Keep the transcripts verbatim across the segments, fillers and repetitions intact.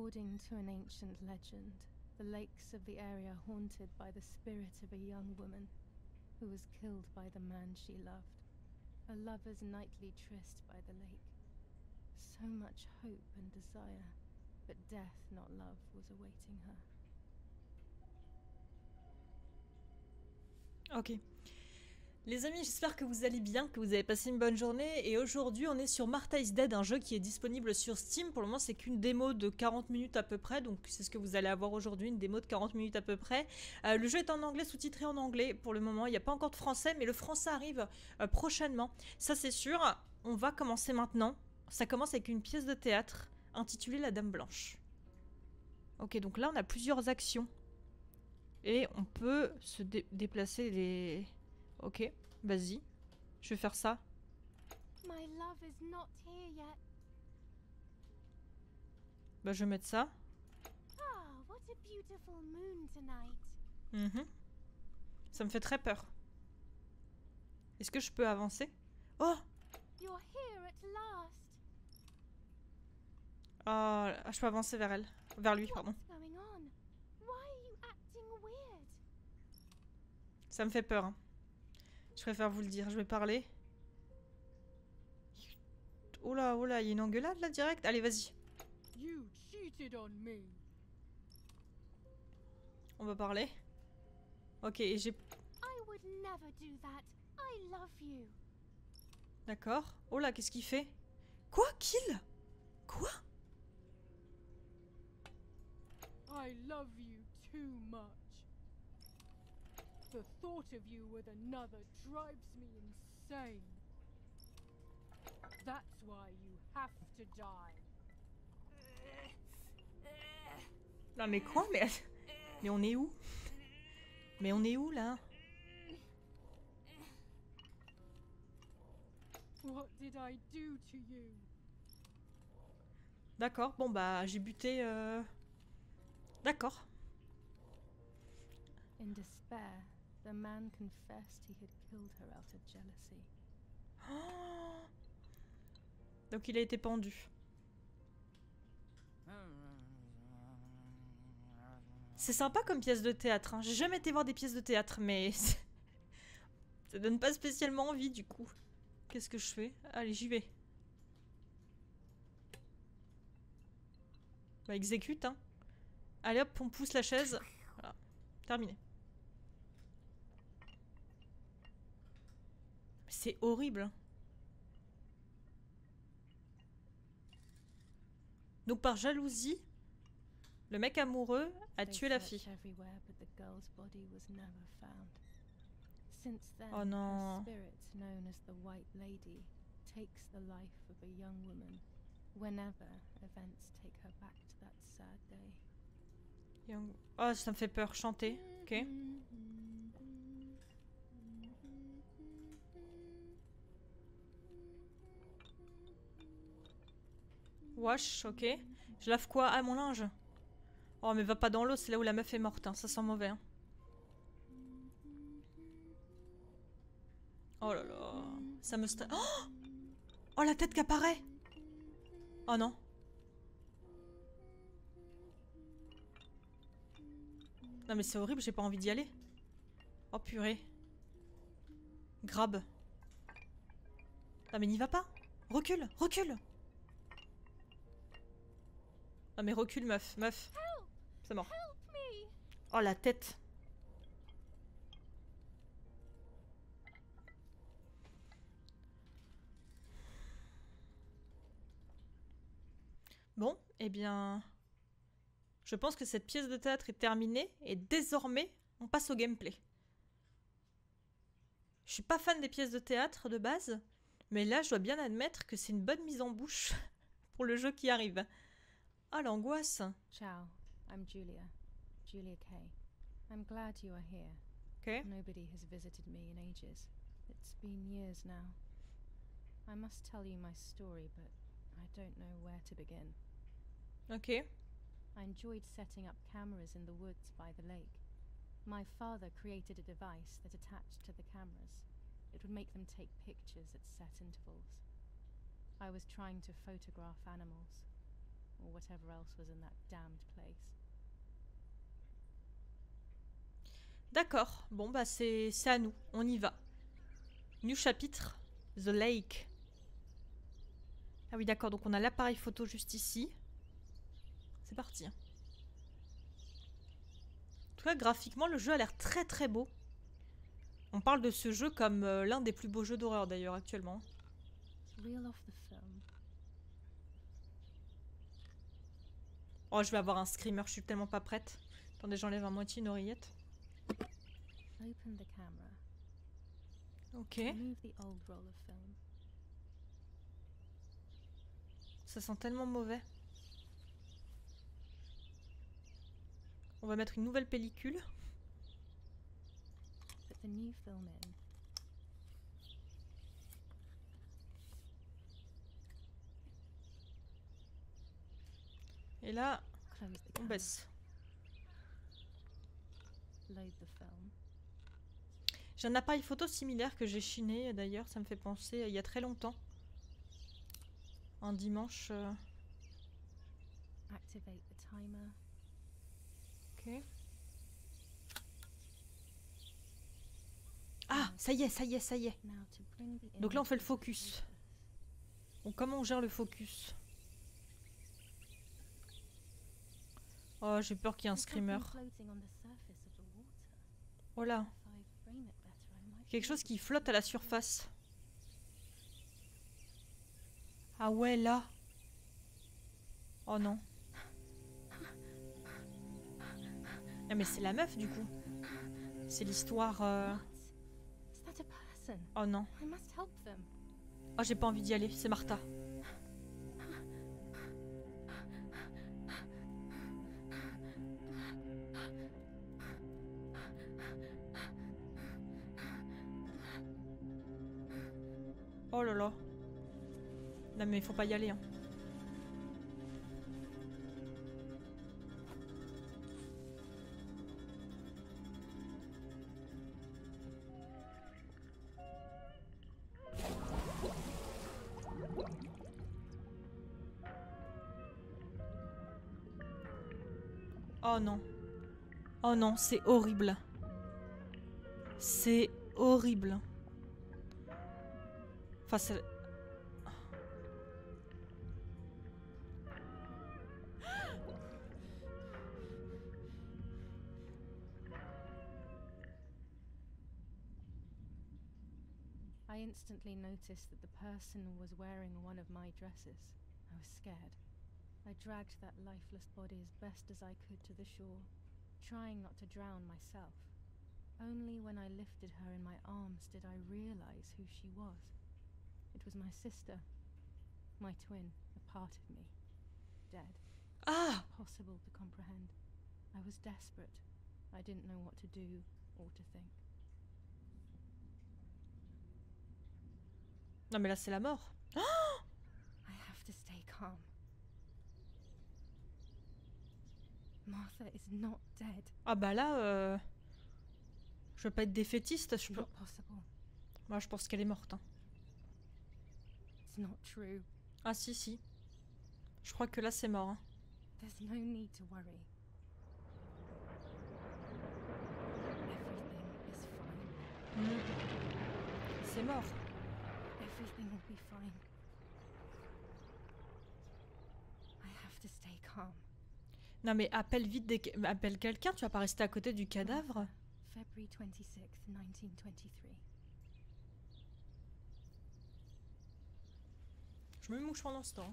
According to an ancient legend, the lakes of the area haunted by the spirit of a young woman who was killed by the man she loved. A lover's nightly tryst by the lake. So much hope and desire, but death, not love, was awaiting her. Ok. Les amis, j'espère que vous allez bien, que vous avez passé une bonne journée, et aujourd'hui on est sur Martha is Dead, un jeu qui est disponible sur Steam. Pour le moment c'est qu'une démo de quarante minutes à peu près, donc c'est ce que vous allez avoir aujourd'hui, une démo de quarante minutes à peu près. Euh, le jeu est en anglais, sous-titré en anglais pour le moment, il n'y a pas encore de français, mais le français arrive euh, prochainement, ça c'est sûr. On va commencer maintenant, ça commence avec une pièce de théâtre intitulée La Dame Blanche. Ok, donc là on a plusieurs actions, et on peut se dé déplacer les... Ok, vas-y, je vais faire ça. Bah je vais mettre ça. Mm-hmm. Ça me fait très peur. Est-ce que je peux avancer? Oh! Ah, oh, je peux avancer vers elle. Vers lui, pardon. Ça me fait peur, hein. Je préfère vous le dire, je vais parler. Oh là, oh là, il y a une engueulade là direct. Allez, vas-y. On va parler. Ok, et j'ai... D'accord. Oh là, qu'est-ce qu'il fait? Quoi? Kill? Quoi? I love you too much. The thought of you with another drives me insane. That's why you have to die. Non mais quoi, mais mais on est où? Mais on est où là? What did I do to you? D'accord, bon bah j'ai buté euh... D'accord. In despair. The man confessed he had killed her out of jealousy. Oh. Donc il a été pendu. C'est sympa comme pièce de théâtre, hein. J'ai jamais été voir des pièces de théâtre, mais... ça donne pas spécialement envie, du coup. Qu'est-ce que je fais? Allez, j'y vais. Bah exécute, hein. Allez hop, on pousse la chaise. Voilà. Terminé. C'est horrible. Donc par jalousie, le mec amoureux a tué la fille. Oh non. Oh, ça me fait peur, chanter. Ok. Wash, ok. Je lave quoi? Ah, mon linge. Oh, mais va pas dans l'eau, c'est là où la meuf est morte, hein. Ça sent mauvais, hein. Oh là là. Ça me sta... Oh, oh, la tête qui apparaît. Oh non. Non mais c'est horrible, j'ai pas envie d'y aller. Oh purée. Grab. Non mais n'y va pas. Recule, recule. Non mais recule meuf, meuf. C'est mort. Oh la tête. Bon, eh bien... je pense que cette pièce de théâtre est terminée et désormais on passe au gameplay. Je suis pas fan des pièces de théâtre de base, mais là je dois bien admettre que c'est une bonne mise en bouche pour le jeu qui arrive. Ah, l'angoisse. Ciao, I'm Julia. Julia Kay. I'm glad you are here. Okay. Nobody has visited me in ages. It's been years now. I must tell you my story, but I don't know where to begin. Okay. I enjoyed setting up cameras in the woods by the lake. My father created a device that attached to the cameras. It would make them take pictures at set intervals. I was trying to photograph animals. or whatever else was in that damned place. D'accord, bon bah c'est à nous, on y va. New chapitre, The Lake. Ah oui d'accord, donc on a l'appareil photo juste ici. C'est parti. En tout cas graphiquement le jeu a l'air très très beau. On parle de ce jeu comme euh, l'un des plus beaux jeux d'horreur d'ailleurs actuellement. Oh je vais avoir un screamer, je suis tellement pas prête. Attendez, j'enlève à moitié une oreillette. Ok. Ça sent tellement mauvais. On va mettre une nouvelle pellicule. Et là, on baisse. J'ai un appareil photo similaire que j'ai chiné d'ailleurs, ça me fait penser il y a très longtemps. Un dimanche. Euh... Ok. Ah, ça y est, ça y est, ça y est. Donc là on fait le focus. Donc comment on gère le focus? Oh, j'ai peur qu'il y ait un screamer. Oh là. Quelque chose qui flotte à la surface. Ah ouais, là. Oh non. Ah mais c'est la meuf du coup. C'est l'histoire... Euh... Oh non. Oh j'ai pas envie d'y aller, c'est Martha. Oh là là. Non mais il faut pas y aller hein. Oh non. Oh non, c'est horrible. C'est horrible. Enfin, c'est... I instantly noticed that the person was wearing one of my dresses. I was scared. I dragged that lifeless body as best as I could to the shore, trying not to drown myself. Only when I lifted her in my arms did I realize who she was. It was my sister, my twin, a part of me, dead. Ah! Impossible to comprehend. I was desperate. I didn't know what to do or to think. Non mais là c'est la mort. Oh! I have to stay calm. Martha is not dead. Ah bah là, euh... je veux pas être défaitiste, je peux. Moi, je pense qu'elle est morte. Hein. It's not true. Ah si si. Je crois que là c'est mort. Hein. There's no need to worry. Everything is fine. Mm. C'est mort. Everything will be fine. I have to stay calm. Non mais appelle vite des... appelle quelqu'un, tu vas pas rester à côté du cadavre. Février vingt-sixth mille neuf cent vingt-trois. Je me mouche pendant ce temps.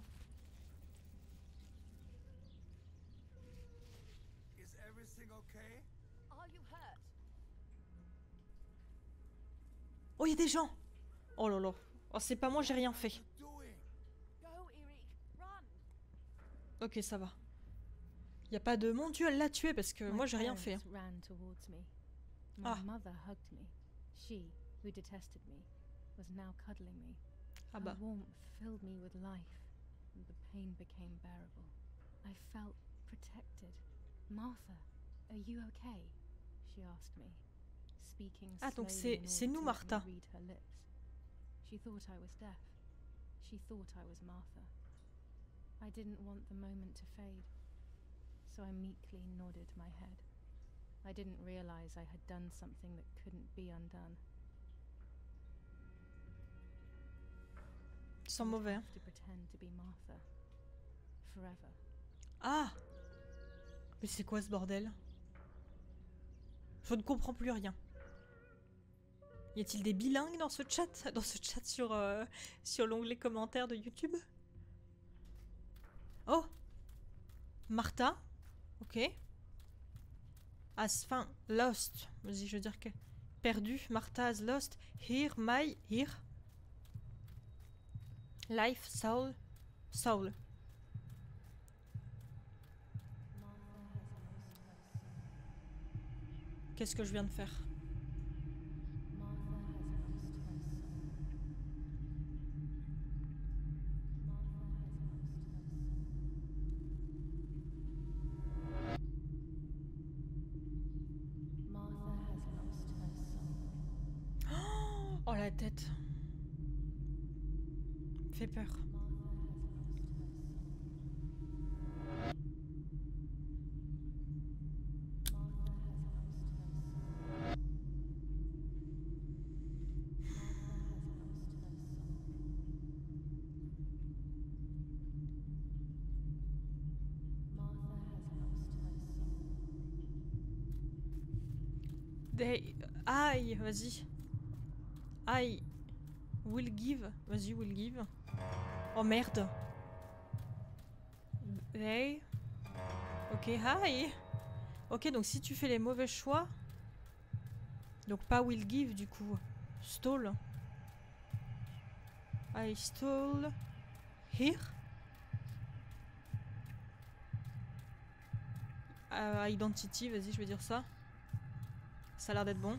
Is everything okay? Are you hurt? Oh il y a des gens. Oh là là. Oh c'est pas moi, j'ai rien fait. Ok ça va. Y a pas de mon Dieu, elle l'a tué parce que moi j'ai rien fait. Hein. Ah. Ah bah. Ah donc c'est c'est nous Martha. I didn't want the moment to fade, so I meekly nodded my head. I didn't realize I had done something that couldn't be undone. Ils sont mauvais. Ah! Mais c'est quoi ce bordel? Je ne comprends plus rien. Y a-t-il des bilingues dans ce chat? Dans ce chat sur, euh, sur l'onglet commentaires de YouTube? Oh! Martha? Ok. Has fin, lost. Vas-y, je veux dire que... Perdu, Martha has lost. Here, my, here. Life, soul, soul. Qu'est-ce que je viens de faire? Oh la tête. Fait peur. They... Aïe, vas-y. Aïe. Will give. Vas-y, will give. Oh merde. Hey. Ok, hi. Ok, donc si tu fais les mauvais choix... Donc pas will give du coup. Stole. I stole... Here. Uh, identity, vas-y, je vais dire ça. Ça a l'air d'être bon.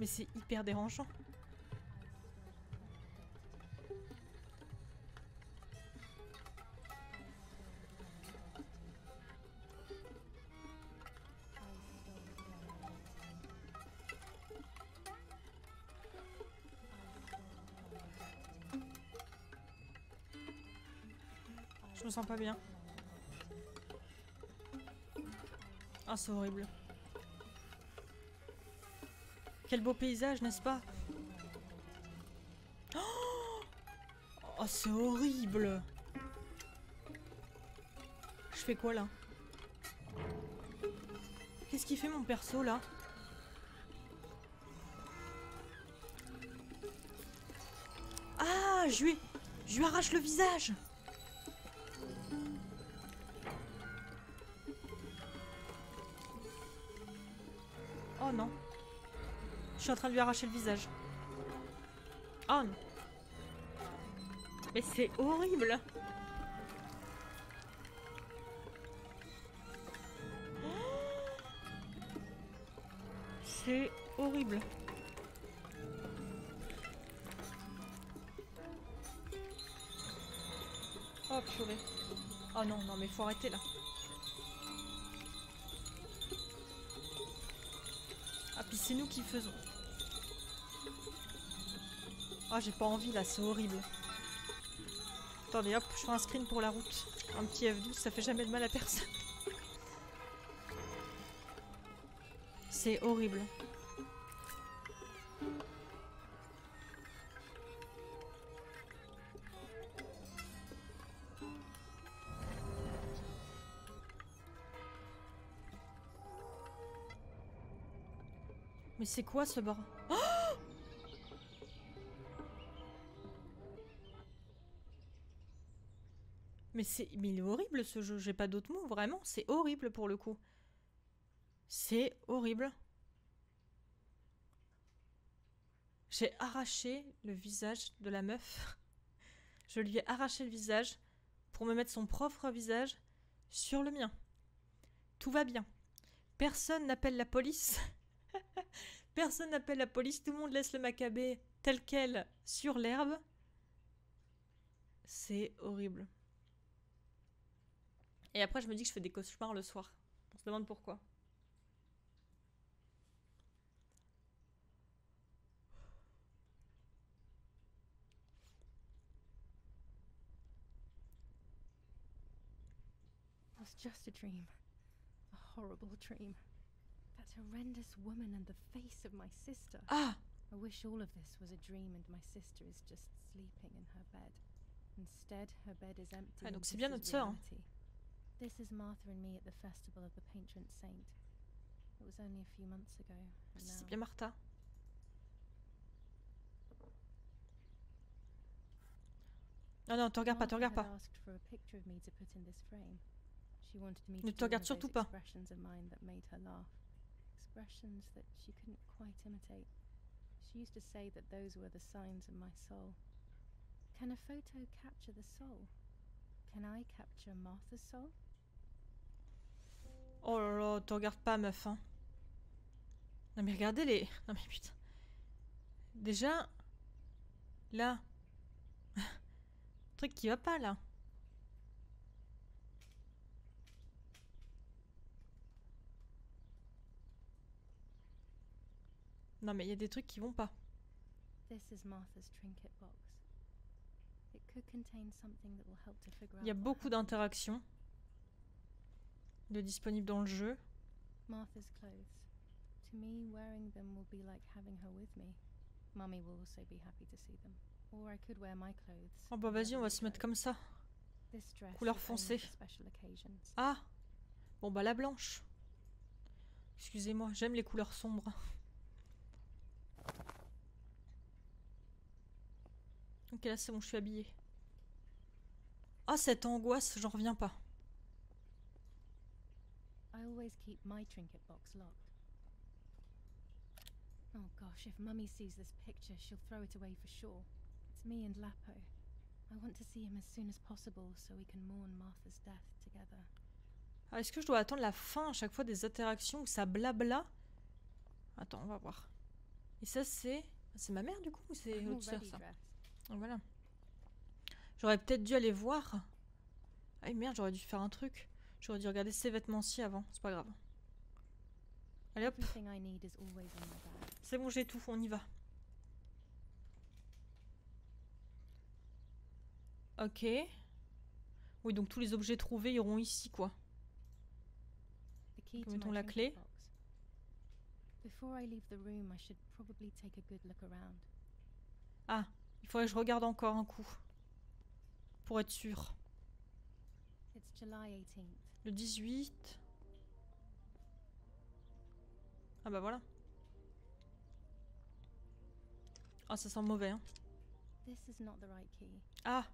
Mais c'est hyper dérangeant. Je me sens pas bien. Ah, c'est horrible. Quel beau paysage, n'est-ce pas? Oh, oh c'est horrible. Je fais quoi là? Qu'est-ce qu'il fait mon perso là? Ah, je lui, je lui arrache le visage. Oh non. Je suis en train de lui arracher le visage. Oh non. Mais c'est horrible. C'est horrible. Oh purée. Oh non, non mais faut arrêter là. Ah puis c'est nous qui faisons. Ah, oh, j'ai pas envie là, c'est horrible. Attendez, hop, je fais un screen pour la route. Un petit F douze, ça fait jamais de mal à personne. C'est horrible. Mais c'est quoi ce bord? Oh, mais c'est, mais il est horrible ce jeu, j'ai pas d'autres mots, vraiment, c'est horrible pour le coup. C'est horrible. J'ai arraché le visage de la meuf. Je lui ai arraché le visage pour me mettre son propre visage sur le mien. Tout va bien. Personne n'appelle la police. Personne n'appelle la police, tout le monde laisse le macabé tel quel sur l'herbe. C'est horrible. Et après, je me dis que je fais des cauchemars le soir. On se demande pourquoi. was just a dream. A horrible dream. That horrendous woman and the face of my sister. Ah! I wish all of this was a dream and my sister is just sleeping in her bed. Instead, her bed is empty. Ah, donc c'est bien notre sœur. This is Martha and me at the festival of the patron saint. It was only a few months ago. C'est bien Martha. Non non, te regarde pas, te regarde pas. Ne te regarde surtout pas. Expressions that she couldn't quite imitate. She used to say that those were the signs of my soul. Can a photo capture the soul? Can I capture Martha's soul? Oh là là, te regarde pas meuf hein. Non mais regardez les... Non mais putain. Déjà... Là... Truc qui va pas là. Non mais il y a des trucs qui vont pas. Il y a beaucoup d'interactions de disponibles dans le jeu. Martha's clothes. To me, wearing them will be like having her with me. Mommy will also be happy to see them. Or I could wear my clothes. Oh bah vas-y, on va se mettre comme ça. Couleur foncée. Ah. Bon bah la blanche. Excusez-moi, j'aime les couleurs sombres. Ok, là c'est bon, je suis habillée. Ah, cette angoisse, j'en reviens pas. I always keep my trinket box locked. Oh gosh, if Mummy sees this picture, she'll throw it away for sure. It's me and Lapo. I want to see him as soon as possible so we can mourn Martha's death together. Ah, est-ce que je dois attendre la fin à chaque fois des interactions où ça blabla? Attends, on va voir. Et ça c'est... C'est ma mère du coup ou c'est l'autre sœur ça? Voilà. J'aurais peut-être dû aller voir. Ah merde, j'aurais dû faire un truc. J'aurais dû regarder ses vêtements-ci avant. C'est pas grave. Allez hop. C'est bon, j'ai tout. On y va. Ok. Oui, donc tous les objets trouvés iront ici, quoi. Mettons la clé. Ah. Il faudrait que je regarde encore un coup, pour être sûr. Le dix-huit... Ah bah voilà. Ah oh, ça sent mauvais hein. Ah.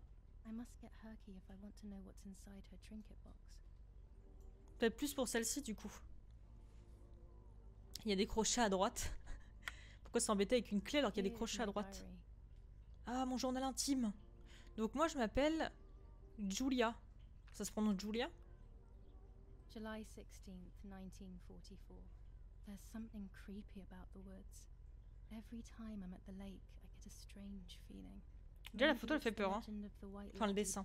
Peut-être plus pour celle-ci du coup. Il y a des crochets à droite. Pourquoi s'embêter avec une clé alors qu'il y a des crochets à droite? Ah, mon journal intime. Donc moi, je m'appelle Julia. Ça se prononce Julia. July sixteenth, nineteen forty-four. There's something creepy about the woods. Every time I'm at the lake, I get a strange feeling. Déjà la photo elle fait peur hein. Enfin le dessin.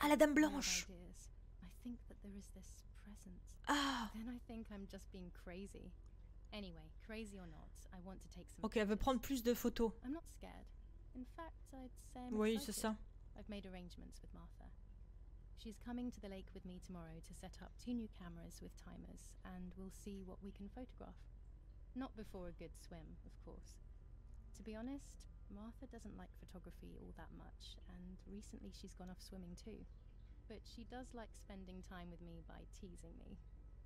Ah, la Dame Blanche. I think that there is this presence. Ah. Then I think I'm just being crazy. Anyway, crazy or not, I want to take some. Ok, elle veut prendre plus de photos. I'm not scared. In fact, I'd say I'm oui, c'est ça. I've made arrangements with Martha. She's coming to the lake with me tomorrow to set up two new cameras with timers, and we'll see what we can photograph. Not before a good swim, of course. To be honest, Martha doesn't like photography all that much, and recently she's gone off swimming too. But she does like spending time with me by teasing me.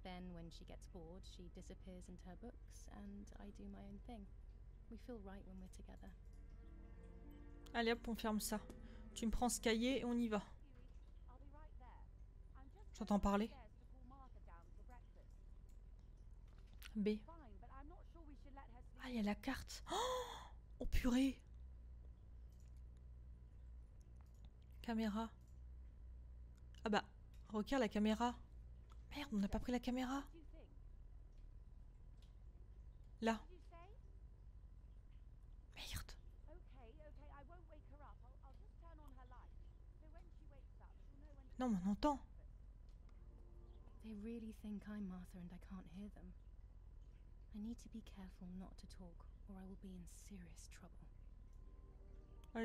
Then, when she gets bored, she disappears into her books, and I do my own thing. We feel right when we're together. Allez hop, on ferme ça. Tu me prends ce cahier et on y va. J'entends parler. B. Ah, il y a la carte. Oh, oh purée. Caméra. Ah bah, requiert la caméra. Merde, on n'a pas pris la caméra. Là. Merde. Non, mais on entend. Allez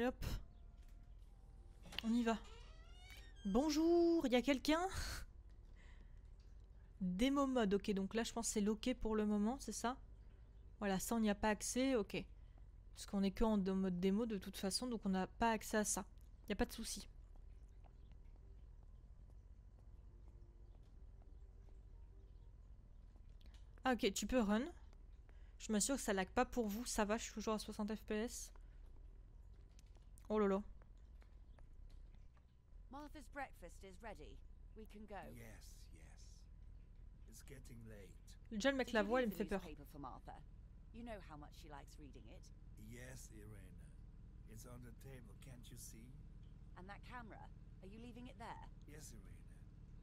hop. On y va. Bonjour, il y a quelqu'un? Démo mode, ok, donc là je pense que c'est loqué pour le moment, c'est ça? Voilà, ça on n'y a pas accès, ok. Parce qu'on est que en mode démo de toute façon, donc on n'a pas accès à ça. Il n'y a pas de souci. Ah ok, tu peux run. Je m'assure que ça lag pas pour vous, ça va, je suis toujours à soixante F P S. Oh lolo. Martha's breakfast is ready. We can go. Yes, yes. It's getting late. Déjà le mec la voix, elle me fait peur. You know how much she likes reading it. Yes, Irena. It's on the table, can't you see? And that camera, are you leaving it there? Yes, Irena.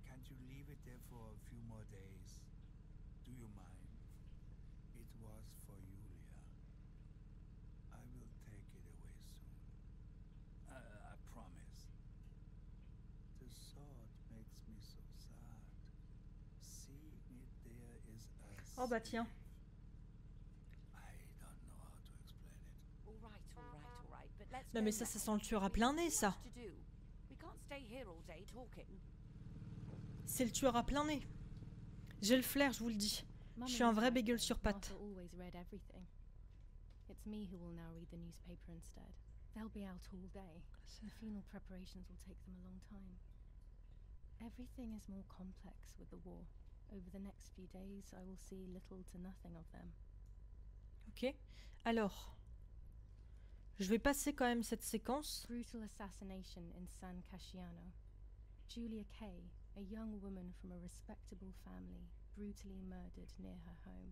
Can't you leave it there for a few more days? Do you mind? It was for Julia. I will take it away soon. I, I promise. The thought makes me so sad. Seeing it there is us. Oh bah tiens. Non mais ça, ça sent le tueur à plein nez, ça. C'est le tueur à plein nez. J'ai le flair, je vous le dis. Je suis un vrai bégueule sur pattes. Ok. Alors... je vais passer quand même cette séquence. Brutal assassination in San Casciano. Julia Kay, a young woman from a respectable family, brutally murdered near her home.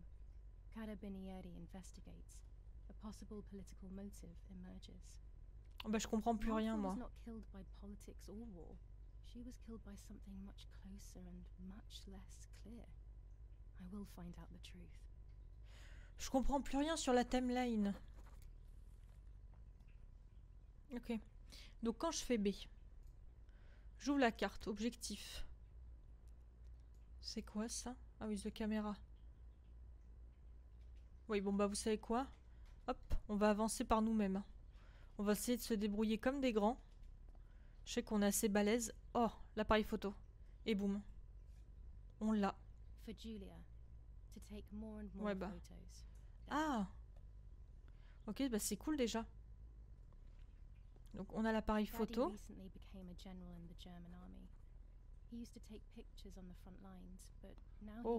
Carabinieri investigates. A possible political motive emerges. Oh bah je comprends plus rien moi. She was not killed by politics or war. She was killed by something much closer and much less clear. I will find out the truth. Je comprends plus rien sur la timeline. Ok, donc quand je fais B, j'ouvre la carte, objectif. C'est quoi ça? Ah oui, the caméra. Oui, bon bah vous savez quoi? Hop, on va avancer par nous-mêmes. On va essayer de se débrouiller comme des grands. Je sais qu'on est assez balèze. Oh, l'appareil photo. Et boum. On l'a. Ouais bah. Ah! Ok, bah c'est cool déjà. Donc on a l'appareil photo. Oh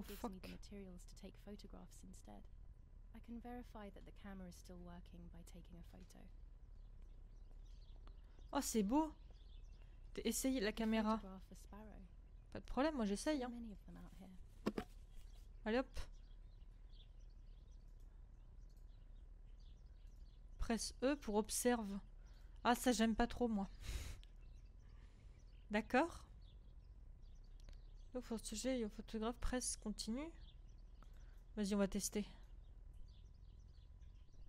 fuck. Oh c'est beau. Essayez la caméra. Pas de problème, moi j'essaye. Hein. Allez hop. Presse E pour observe. Ah ça j'aime pas trop moi. D'accord. Donc faut sujet au photographe presse continue. Vas-y on va tester.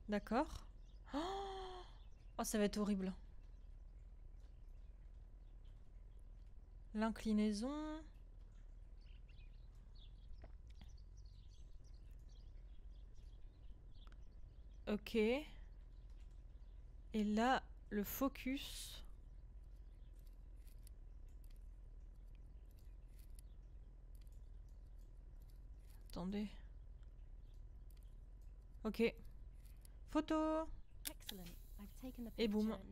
D'accord. Oh, oh ça va être horrible. L'inclinaison. Ok. Et là. Le focus. Attendez. Ok. Photo. Et boum. Donc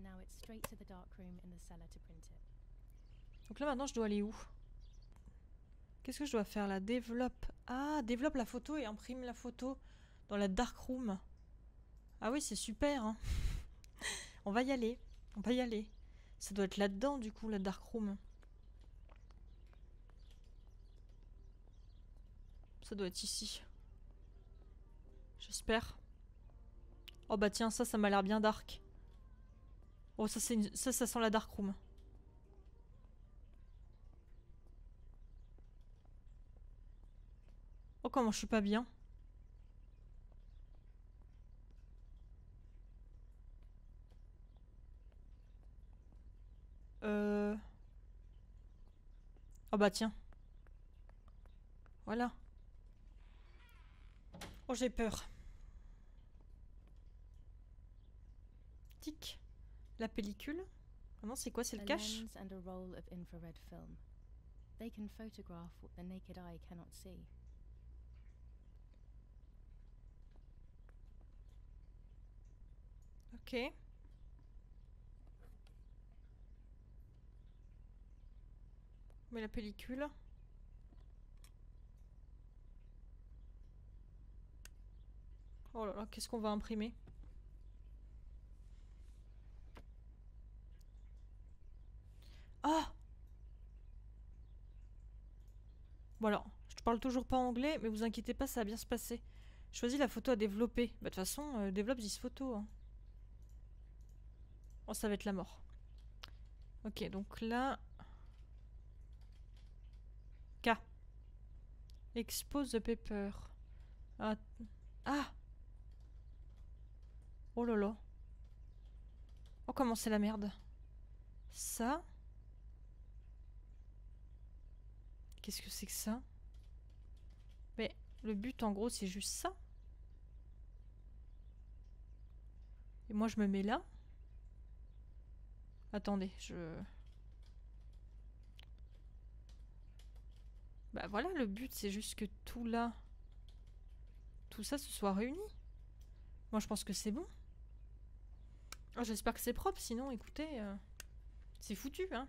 là maintenant je dois aller où? Qu'est-ce que je dois faire là? Développe. Ah, développe la photo et imprime la photo dans la dark room. Ah oui, c'est super hein. On va y aller, on va y aller. Ça doit être là-dedans du coup, la dark room. Ça doit être ici. J'espère. Oh bah tiens, ça, ça m'a l'air bien dark. Oh ça, c'est une... ça, ça sent la dark room. Oh comment je suis pas bien. Euh... Oh bah tiens. Voilà. Oh j'ai peur. Tic. La pellicule. Ah non, c'est quoi, c'est le cache? Ok. Mais la pellicule. Oh là là, qu'est-ce qu'on va imprimer? Oh! Bon alors, je te parle toujours pas anglais, mais vous inquiétez pas, ça va bien se passer. Choisis la photo à développer. Bah de toute façon, euh, développe dix photos. Hein. Oh, ça va être la mort. Ok, donc là... K. Expose the paper. Ah, ah. Oh là là. Oh, comment c'est la merde. Ça. Qu'est-ce que c'est que ça? Mais le but, en gros, c'est juste ça. Et moi, je me mets là. Attendez, je... Bah voilà, le but c'est juste que tout là, tout ça se soit réuni. Moi je pense que c'est bon. Oh, j'espère que c'est propre, sinon écoutez, euh, c'est foutu hein.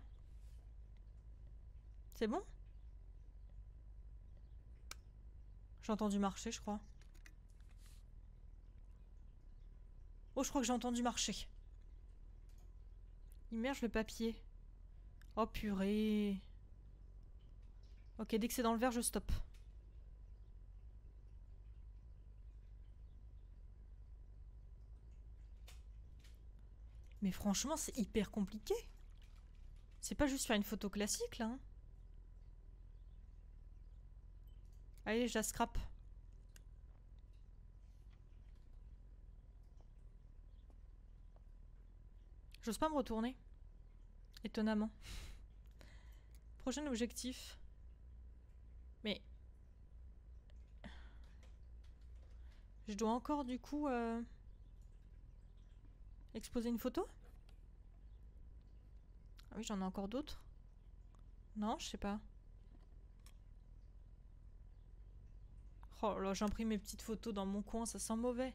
C'est bon? J'ai entendu marcher je crois. Oh je crois que j'ai entendu marcher. Immerge le papier. Oh purée. Ok, dès que c'est dans le verre, je stoppe. Mais franchement, c'est hyper compliqué. C'est pas juste faire une photo classique, là. Hein. Allez, je la scrape. J'ose pas me retourner. Étonnamment. Prochain objectif... Mais... Je dois encore, du coup, euh... exposer une photo? Ah oui, j'en ai encore d'autres. Non, je sais pas. Oh là, j'imprime mes petites photos dans mon coin, ça sent mauvais.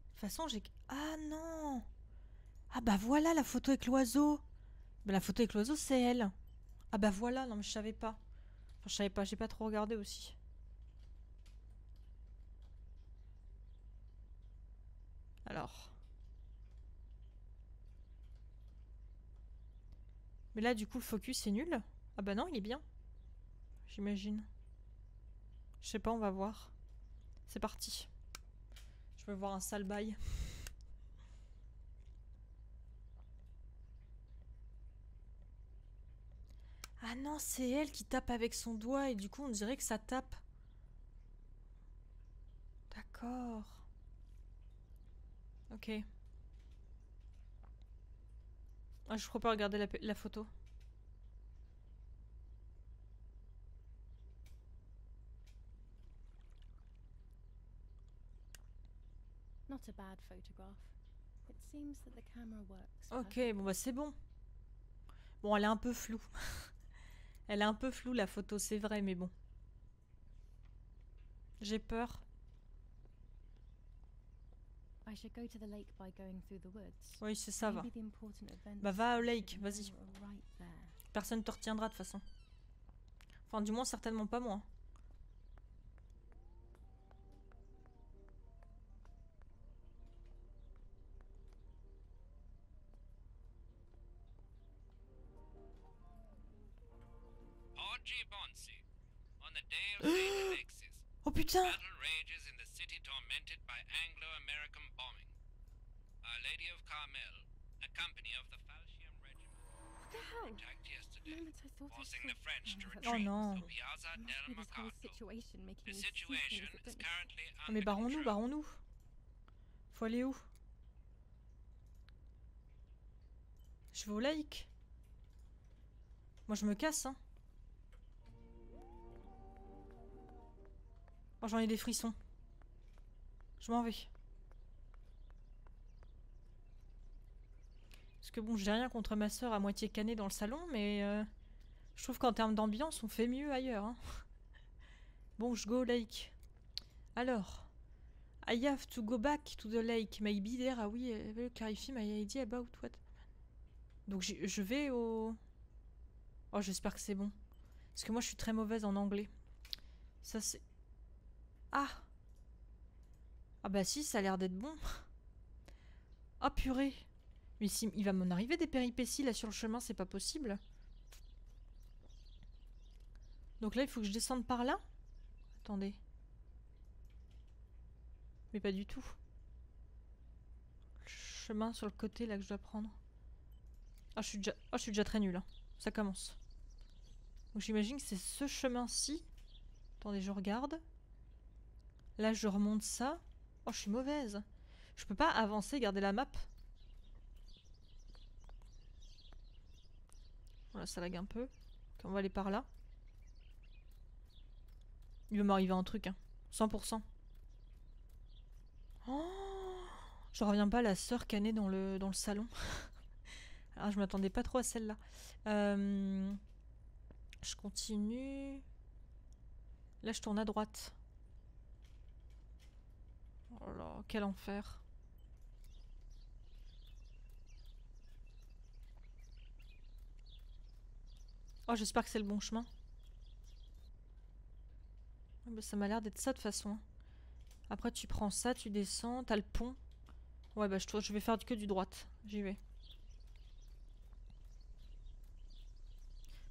De toute façon, j'ai... Ah non! Ah bah voilà la photo avec l'oiseau. Bah la photo avec l'oiseau c'est elle. Ah bah voilà, non mais je savais pas. Enfin je savais pas, j'ai pas trop regardé aussi. Alors. Mais là du coup le focus c'est nul. Ah bah non il est bien. J'imagine. Je sais pas, on va voir. C'est parti. Je veux voir un sale bail. Ah non, c'est elle qui tape avec son doigt et du coup on dirait que ça tape. D'accord. Ok. Ah, je crois pas regarder la, la photo. Not a bad photograph. It seems that the camera works. Ok, bon bah c'est bon. Bon, elle est un peu floue. Elle est un peu floue la photo, c'est vrai, mais bon. J'ai peur. Oui, c'est ça, va. Bah va au lake, vas-y. Personne te retiendra de toute façon. Enfin, du moins, certainement pas moi. Oh putain! Oh non! Oh, mais barrons-nous, barrons-nous! Faut aller où? Je vais au laïc! Moi je me casse, hein! Oh, j'en ai des frissons. Je m'en vais. Parce que bon, j'ai rien contre ma soeur à moitié canée dans le salon, mais euh, je trouve qu'en termes d'ambiance, on fait mieux ailleurs. Hein. Bon, je go lake. Alors, I have to go back to the lake. Maybe there, ah oui, will clarify my idea about what. Donc je vais au... Oh, j'espère que c'est bon. Parce que moi, je suis très mauvaise en anglais. Ça, c'est... Ah! Ah bah si, ça a l'air d'être bon. Ah purée! Mais si, il va m'en arriver des péripéties là sur le chemin, c'est pas possible. Donc là, il faut que je descende par là? Attendez. Mais pas du tout. Le chemin sur le côté là que je dois prendre. Ah, je suis déjà, oh, je suis déjà très nulle. Hein. Ça commence. Donc j'imagine que c'est ce chemin-ci. Attendez, je regarde. Là, je remonte ça. Oh, je suis mauvaise. Je peux pas avancer, garder la map. Voilà, ça lag un peu. On va aller par là. Il va m'arriver un truc, hein. cent pour cent. Oh, je reviens pas, la sœur canée dans le, dans le salon. Alors, je m'attendais pas trop à celle-là. Euh, je continue. Là, je tourne à droite. Oh là, quel enfer. Oh, j'espère que c'est le bon chemin. Ça m'a l'air d'être ça de toute façon. Après, tu prends ça, tu descends, t'as le pont. Ouais, bah je, je vais faire que du droite. J'y vais.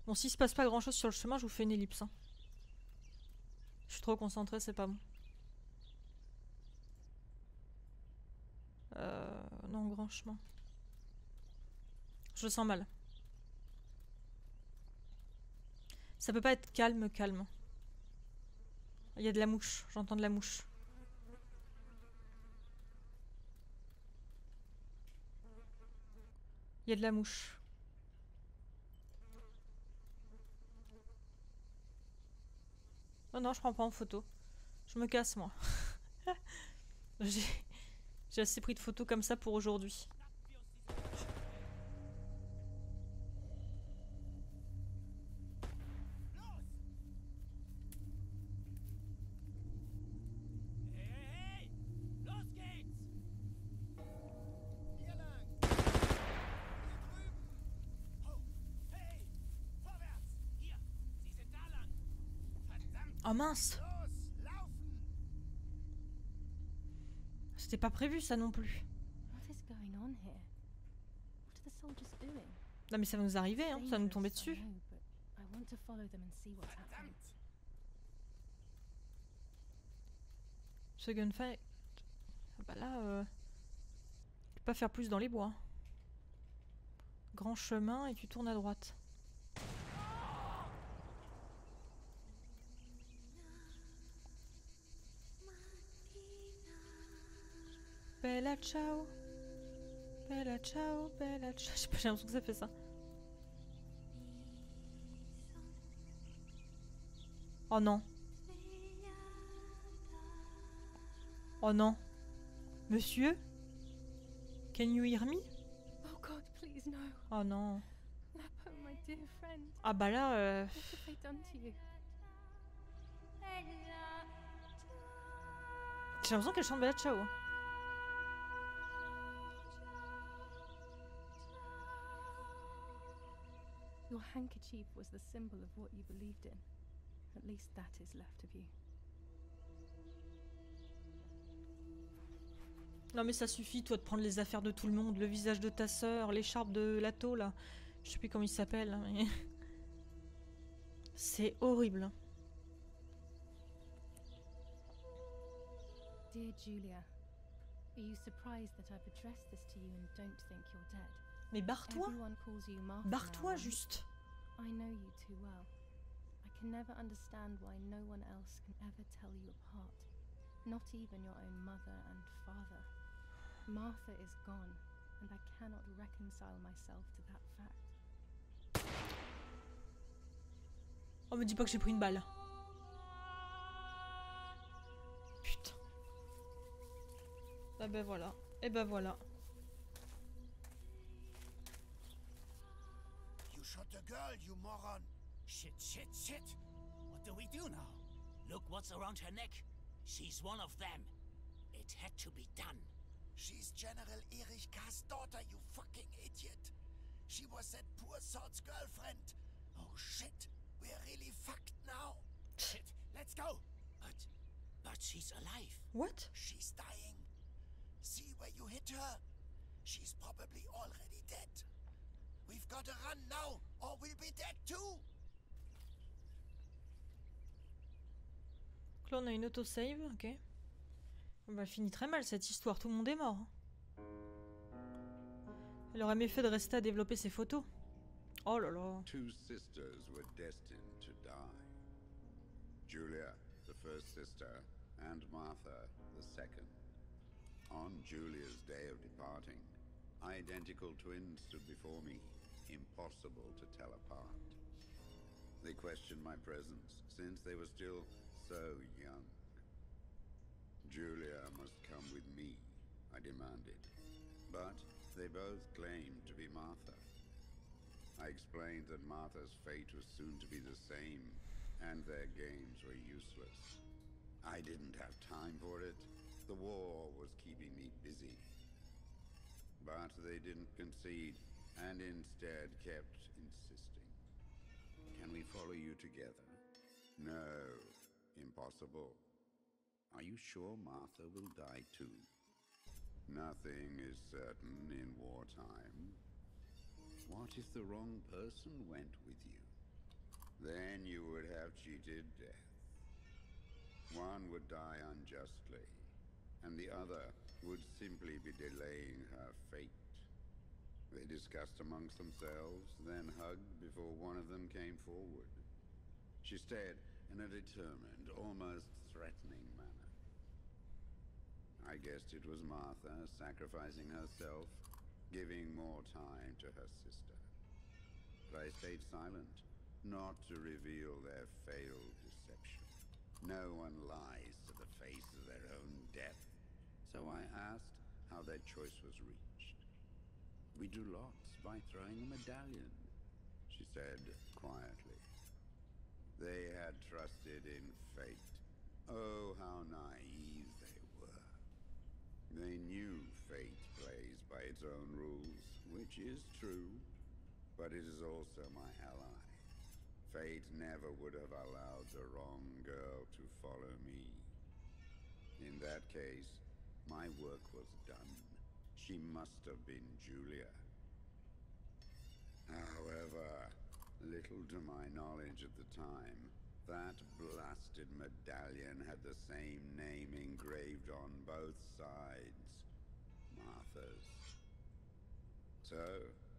Bon, s'il se passe pas grand chose sur le chemin, je vous fais une ellipse. Hein. Je suis trop concentrée, c'est pas bon. Euh, non, grand chemin. Je le sens mal. Ça peut pas être calme, calme. Il y a de la mouche, j'entends de la mouche. Il y a de la mouche. Non, non, je prends pas en photo. Je me casse, moi. J'ai assez pris de photos comme ça pour aujourd'hui. Oh mince! C'était pas prévu ça non plus. Non mais ça va nous arriver, hein, ça va nous tomber dessus. Ce gunfight... Ah bah là... Euh... Tu peux pas faire plus dans les bois. Grand chemin et tu tournes à droite. Bella Ciao, Bella Ciao, Bella Ciao. J'ai l'impression que ça fait ça. Oh non. Oh non. Monsieur? Can you hear me? Oh God, please no. Oh non. Ah bah là. Euh... J'ai l'impression qu'elle chante Bella Ciao. Your handkerchief was the symbol of what you believed in. At least that is left of you. Non mais ça suffit toi de prendre les affaires de tout le monde, le visage de ta sœur, l'écharpe de Lato là. Je sais plus comment il s'appelle. Mais... C'est horrible. Dear Julia, are you surprised that I've addressed this to you and don't think you're dead? Mais barre-toi! Barre-toi juste! Oh, me dis pas que j'ai pris une balle! Putain! ben voilà. Et ben voilà. You shot the girl, you moron. Shit, shit, shit. What do we do now? Look what's around her neck. She's one of them. It had to be done. She's General Erich Ka's daughter, you fucking idiot. She was that poor sod's girlfriend. Oh shit, we're really fucked now. Shit, let's go. But, but she's alive. What? She's dying. See where you hit her? She's probably already dead. We've got to run now, or we'll be dead too. Donc là, on a une autosave, ok. Bah, finit très mal cette histoire, tout le monde est mort. Elle aurait mieux fait de rester à développer ses photos. Oh là là. Two sisters were destined to die. Julia, the first sister, and Martha, the second. On Julia's day of departing, identical twins stood before me, impossible to tell apart. They questioned my presence, since they were still so young. Julia must come with me, I demanded. But they both claimed to be Martha. I explained that Martha's fate was soon to be the same, and their games were useless. I didn't have time for it. The war was keeping me busy. But they didn't concede, and instead kept insisting. Can we follow you together? No, impossible. Are you sure Martha will die too? Nothing is certain in wartime. What if the wrong person went with you? Then you would have cheated death. One would die unjustly, and the other would simply be delaying her fate. They discussed amongst themselves, then hugged before one of them came forward. She stared in a determined, almost threatening manner. I guessed it was Martha sacrificing herself, giving more time to her sister. But I stayed silent, not to reveal their failed deception. No one lies to the face of their own death, so I asked how their choice was reached. We drew lots by throwing a medallion, she said quietly. They had trusted in fate. Oh, how naive they were. They knew fate plays by its own rules, which is true, but it is also my ally. Fate never would have allowed the wrong girl to follow me. In that case, my work was done. She must have been Julia. However, little to my knowledge at the time, that blasted medallion had the same name engraved on both sides, Martha's. So,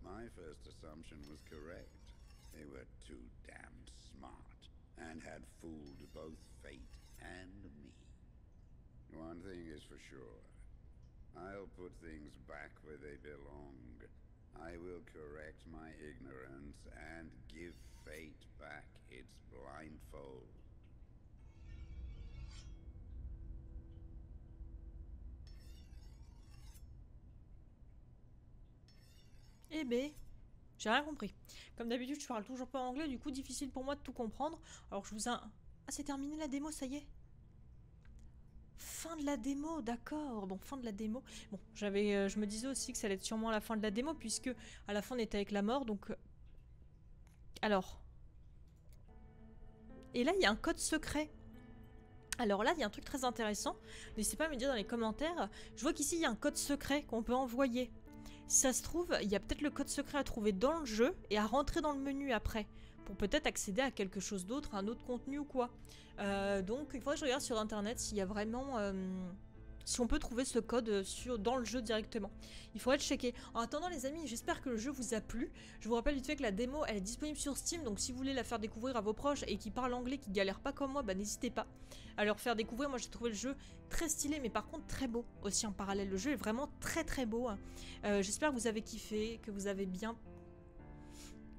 my first assumption was correct. They were too damn smart, and had fooled both fate and me. One thing is for sure, I'll put things back where they belong. I will correct my ignorance and give fate back its blindfold. Eh ben, j'ai rien compris. Comme d'habitude, je parle toujours pas anglais, du coup difficile pour moi de tout comprendre. Alors je vous ai... Ah, c'est terminé la démo, ça y est. Fin de la démo, d'accord. Bon, fin de la démo. Bon, j'avais, euh, je me disais aussi que ça allait être sûrement à la fin de la démo, puisque à la fin on était avec la mort, donc... Alors... Et là, il y a un code secret. Alors là, il y a un truc très intéressant. N'hésitez pas à me dire dans les commentaires. Je vois qu'ici, il y a un code secret qu'on peut envoyer. Si ça se trouve, il y a peut-être le code secret à trouver dans le jeu et à rentrer dans le menu après, pour peut-être accéder à quelque chose d'autre, à un autre contenu ou quoi. Euh, donc, une fois que je regarde sur internet s'il y a vraiment... Euh, si on peut trouver ce code sur, dans le jeu directement. Il faudrait le checker. En attendant les amis, j'espère que le jeu vous a plu. Je vous rappelle vite fait que la démo, elle est disponible sur Steam, donc si vous voulez la faire découvrir à vos proches et qui parlent anglais, qui galèrent pas comme moi, bah n'hésitez pas à leur faire découvrir. Moi j'ai trouvé le jeu très stylé, mais par contre très beau aussi en parallèle. Le jeu est vraiment très très beau. Euh, j'espère que vous avez kiffé, que vous avez bien...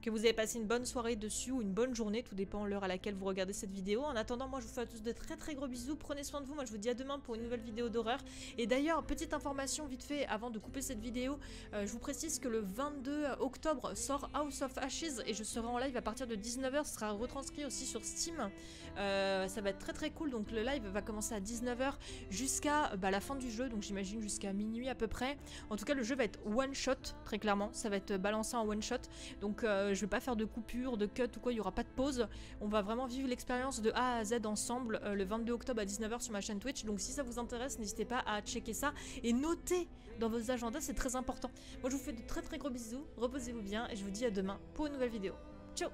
que vous avez passé une bonne soirée dessus ou une bonne journée, tout dépend de l'heure à laquelle vous regardez cette vidéo. En attendant, moi je vous fais à tous de très très gros bisous, prenez soin de vous, moi je vous dis à demain pour une nouvelle vidéo d'horreur. Et d'ailleurs, petite information vite fait avant de couper cette vidéo, euh, je vous précise que le vingt-deux octobre sort House of Ashes et je serai en live à partir de dix-neuf heures, ce sera retranscrit aussi sur Steam, euh, ça va être très très cool, donc le live va commencer à dix-neuf heures jusqu'à bah, la fin du jeu, donc j'imagine jusqu'à minuit à peu près. En tout cas le jeu va être one shot, très clairement, ça va être balancé en one shot, donc euh, je vais pas faire de coupure, de cut ou quoi, il y aura pas de pause, on va vraiment vivre l'expérience de A à Z ensemble euh, le vingt-deux octobre à dix-neuf heures sur ma chaîne Twitch, donc si ça vous intéresse n'hésitez pas à checker ça et notez dans vos agendas, c'est très important. Moi je vous fais de très très gros bisous, reposez-vous bien et je vous dis à demain pour une nouvelle vidéo. Ciao.